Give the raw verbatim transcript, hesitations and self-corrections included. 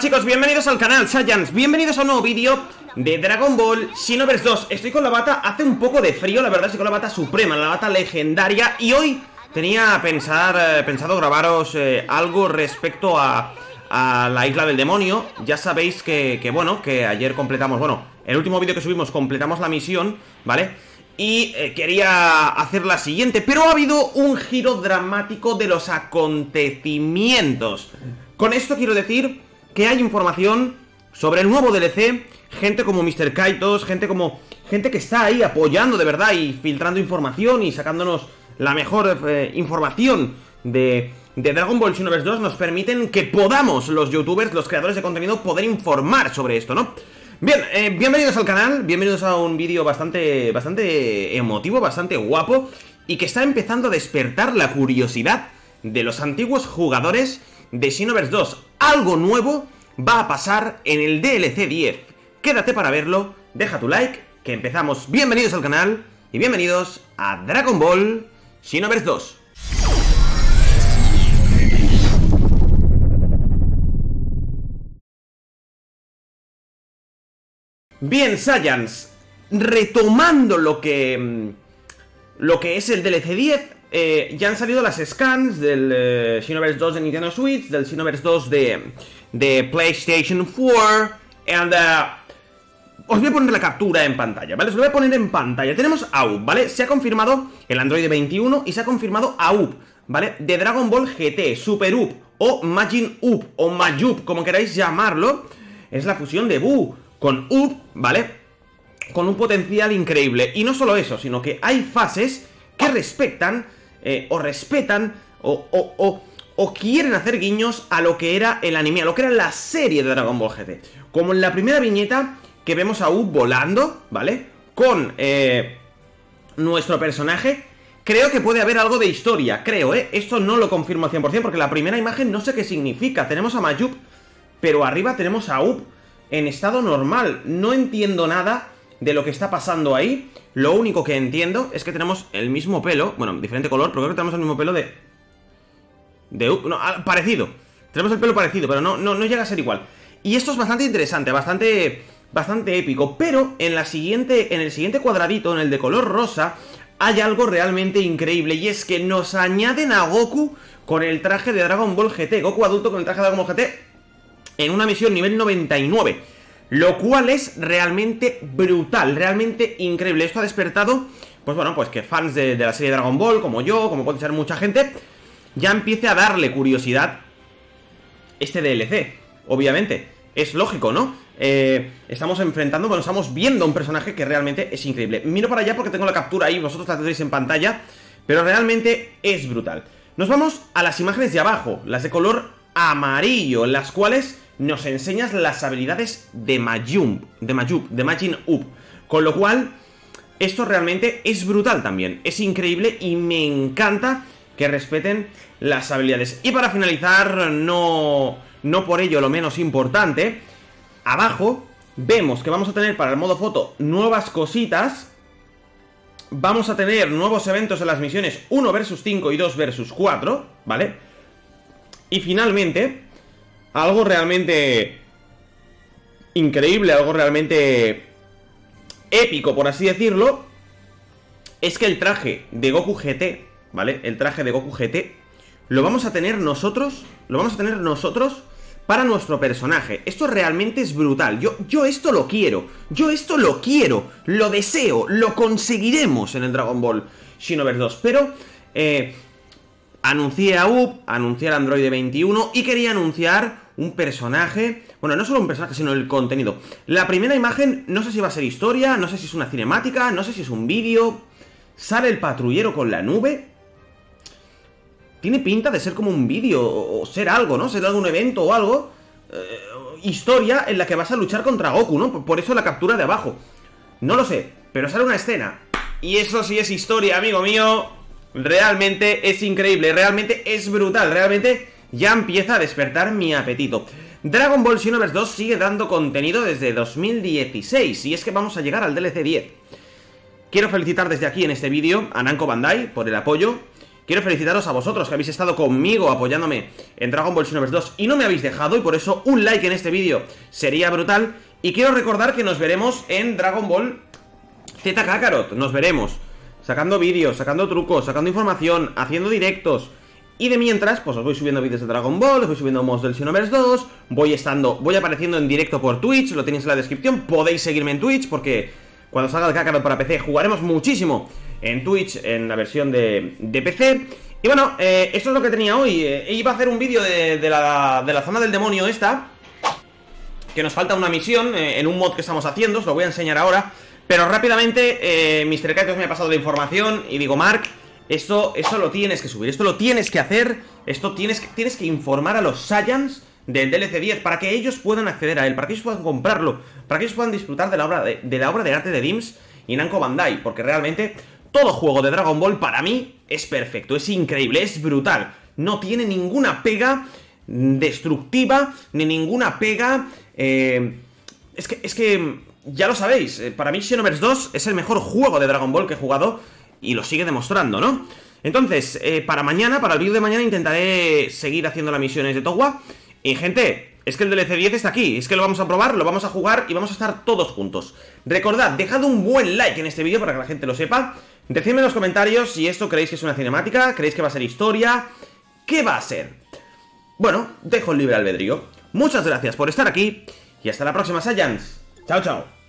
chicos, bienvenidos al canal Saiyans, bienvenidos a un nuevo vídeo de Dragon Ball Xenoverse dos. Estoy con la bata, hace un poco de frío, la verdad, estoy con la bata suprema, la bata legendaria. Y hoy tenía pensar, eh, pensado grabaros eh, algo respecto a, a la isla del demonio. Ya sabéis que, que, bueno, que ayer completamos, bueno, el último vídeo que subimos completamos la misión, ¿vale? Y eh, quería hacer la siguiente, pero ha habido un giro dramático de los acontecimientos. Con esto quiero decir que hay información sobre el nuevo D L C, gente como mister Kaitos, gente como gente que está ahí apoyando de verdad y filtrando información y sacándonos la mejor eh, información de, de Dragon Ball Xenoverse dos, nos permiten que podamos los youtubers, los creadores de contenido, poder informar sobre esto, ¿no? Bien, eh, bienvenidos al canal, bienvenidos a un vídeo bastante, bastante emotivo, bastante guapo y que está empezando a despertar la curiosidad de los antiguos jugadores de Xenoverse dos. Algo nuevo va a pasar en el D L C diez. Quédate para verlo, deja tu like, que empezamos. Bienvenidos al canal y bienvenidos a Dragon Ball Xenoverse dos. Bien, Saiyans, retomando lo que lo que es el D L C diez. Eh, ya han salido las scans del eh, Xenoverse dos de Nintendo Switch, del Xenoverse dos de, de PlayStation cuatro. And, uh, os voy a poner la captura en pantalla, ¿vale? Os lo voy a poner en pantalla. Tenemos A U P, ¿vale? Se ha confirmado el Android veintiuno y se ha confirmado A U P, ¿vale? De Dragon Ball G T, Super U P o Majuub o Majuub, como queráis llamarlo. Es la fusión de Bu con U P, ¿vale? Con un potencial increíble. Y no solo eso, sino que hay fases que respetan... Eh, o respetan o, o, o, o quieren hacer guiños a lo que era el anime, a lo que era la serie de Dragon Ball G T. Como en la primera viñeta que vemos a U volando, ¿vale? Con eh, nuestro personaje. Creo que puede haber algo de historia, creo, ¿eh? Esto no lo confirmo al cien por cien porque la primera imagen no sé qué significa. Tenemos a Majuub, pero arriba tenemos a U en estado normal. No entiendo nada de lo que está pasando ahí. Lo único que entiendo es que tenemos el mismo pelo. Bueno, diferente color, pero creo que tenemos el mismo pelo de... De... No, parecido. Tenemos el pelo parecido, pero no, no, no llega a ser igual. Y esto es bastante interesante, bastante... Bastante épico. Pero en la siguiente... En el siguiente cuadradito, en el de color rosa, hay algo realmente increíble. Y es que nos añaden a Goku con el traje de Dragon Ball G T. Goku adulto con el traje de Dragon Ball G T en una misión nivel noventa y nueve. Lo cual es realmente brutal, realmente increíble. Esto ha despertado, pues bueno, pues que fans de, de la serie Dragon Ball, como yo, como puede ser mucha gente, ya empiece a darle curiosidad este D L C, obviamente. Es lógico, ¿no? Eh, estamos enfrentando, bueno, estamos viendo a un personaje que realmente es increíble. Miro para allá porque tengo la captura ahí, vosotros la tendréis en pantalla, pero realmente es brutal. Nos vamos a las imágenes de abajo, las de color amarillo, las cuales... nos enseñas las habilidades de Majuub, de Majuub, de Majuub. Con lo cual, esto realmente es brutal también. Es increíble y me encanta que respeten las habilidades. Y para finalizar, no, no por ello lo menos importante, abajo vemos que vamos a tener para el modo foto nuevas cositas. Vamos a tener nuevos eventos en las misiones uno versus cinco y dos versus cuatro, ¿vale? Y finalmente... algo realmente increíble, algo realmente épico, por así decirlo, es que el traje de Goku G T, ¿vale? El traje de Goku G T lo vamos a tener nosotros, lo vamos a tener nosotros para nuestro personaje. Esto realmente es brutal. Yo, yo esto lo quiero, yo esto lo quiero, lo deseo, lo conseguiremos en el Dragon Ball Xenoverse dos, pero... Eh, anuncié a U P, anuncié al Android veintiuno y quería anunciar un personaje. Bueno, no solo un personaje, sino el contenido. La primera imagen, no sé si va a ser historia, no sé si es una cinemática, no sé si es un vídeo. Sale el patrullero con la nube. Tiene pinta de ser como un vídeo o ser algo, ¿no? Ser algún evento o algo. Eh, historia en la que vas a luchar contra Goku, ¿no? Por eso la captura de abajo. No lo sé, pero sale una escena. Y eso sí es historia, amigo mío. Realmente es increíble, realmente es brutal, realmente ya empieza a despertar mi apetito. Dragon Ball Xenoverse dos sigue dando contenido desde dos mil dieciséis y es que vamos a llegar al D L C diez. Quiero felicitar desde aquí en este vídeo a Namco Bandai por el apoyo. Quiero felicitaros a vosotros que habéis estado conmigo apoyándome en Dragon Ball Xenoverse dos y no me habéis dejado, y por eso un like en este vídeo sería brutal. Y quiero recordar que nos veremos en Dragon Ball Z Kakarot. Nos veremos sacando vídeos, sacando trucos, sacando información, haciendo directos. Y de mientras, pues os voy subiendo vídeos de Dragon Ball, os voy subiendo mods del Xenoverse dos, voy estando, voy apareciendo en directo por Twitch, lo tenéis en la descripción, podéis seguirme en Twitch porque cuando salga el Kakarot para P C jugaremos muchísimo en Twitch, en la versión de, de P C. Y bueno, eh, esto es lo que tenía hoy. eh, Iba a hacer un vídeo de, de, la, de la zona del demonio esta, que nos falta una misión eh, en un mod que estamos haciendo, os lo voy a enseñar ahora. Pero rápidamente, eh, mister Kaitos me ha pasado la información y digo, Mark, Esto, esto lo tienes que subir, esto lo tienes que hacer, esto tienes que, tienes que informar a los Saiyans del D L C diez para que ellos puedan acceder a él, para que ellos puedan comprarlo, para que ellos puedan disfrutar de la obra de, de, la obra de arte de Dims y Namco Bandai, porque realmente todo juego de Dragon Ball para mí es perfecto, es increíble, es brutal, no tiene ninguna pega destructiva, ni ninguna pega... Eh, es que, es que, ya lo sabéis, para mí Xenoverse dos es el mejor juego de Dragon Ball que he jugado. Y lo sigue demostrando, ¿no? Entonces, eh, para mañana, para el vídeo de mañana intentaré seguir haciendo las misiones de Towa. Y gente, es que el D L C diez está aquí. Es que lo vamos a probar, lo vamos a jugar y vamos a estar todos juntos. Recordad, dejad un buen like en este vídeo para que la gente lo sepa. Decidme en los comentarios si esto creéis que es una cinemática, creéis que va a ser historia, ¿qué va a ser? Bueno, dejo el libre albedrío. Muchas gracias por estar aquí y hasta la próxima, Saiyans. Chao, chao.